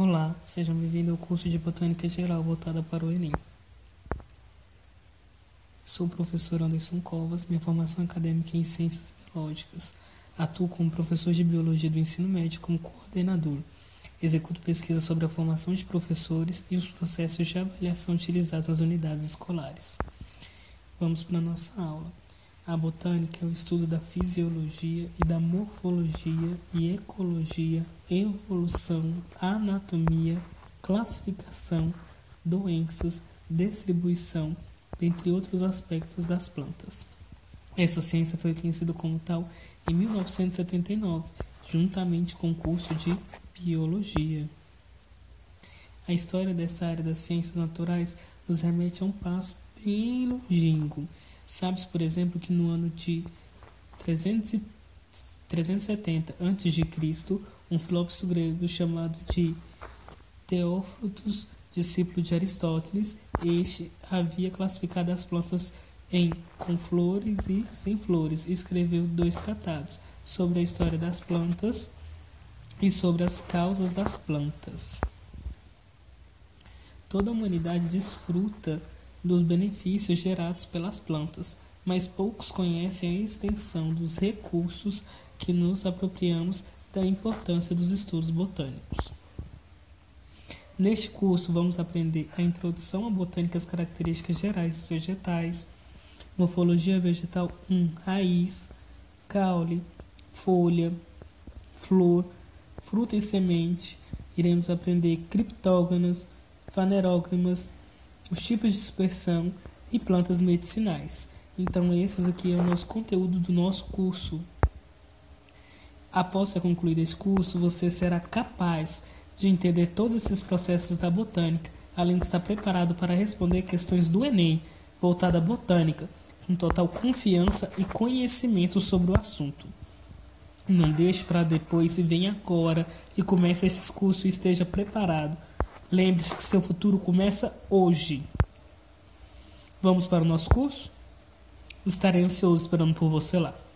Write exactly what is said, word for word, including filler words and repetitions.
Olá, sejam bem-vindos ao curso de Botânica Geral voltada para o Enem. Sou o professor Anderson Covas, minha formação acadêmica é em Ciências Biológicas. Atuo como professor de Biologia do Ensino Médio como coordenador. Executo pesquisa sobre a formação de professores e os processos de avaliação utilizados nas unidades escolares. Vamos para a nossa aula. A botânica é o estudo da fisiologia e da morfologia e ecologia, evolução, anatomia, classificação, doenças, distribuição, dentre outros aspectos das plantas. Essa ciência foi reconhecida como tal em mil novecentos e setenta e nove, juntamente com o curso de biologia. A história dessa área das ciências naturais nos remete a um passo bem longínquo. Sabe-se, por exemplo, que no ano de trezentos e setenta antes de Cristo, um filósofo grego chamado de Teofrasto, discípulo de Aristóteles, este havia classificado as plantas em com flores e sem flores, e escreveu dois tratados sobre a história das plantas e sobre as causas das plantas. Toda a humanidade desfruta dos benefícios gerados pelas plantas, mas poucos conhecem a extensão dos recursos que nos apropriamos da importância dos estudos botânicos. Neste curso vamos aprender a introdução à botânica, as características gerais dos vegetais, morfologia vegetal um, raiz, caule, folha, flor, fruta e semente. Iremos aprender criptógamas, fanerógamas, os tipos de dispersão e plantas medicinais. Então, esses aqui é o nosso conteúdo do nosso curso. Após ser concluído esse curso, você será capaz de entender todos esses processos da botânica, além de estar preparado para responder questões do Enem voltada à botânica, com total confiança e conhecimento sobre o assunto. Não deixe para depois e venha agora e comece esse curso e esteja preparado. Lembre-se que seu futuro começa hoje. Vamos para o nosso curso? Estarei ansioso esperando por você lá.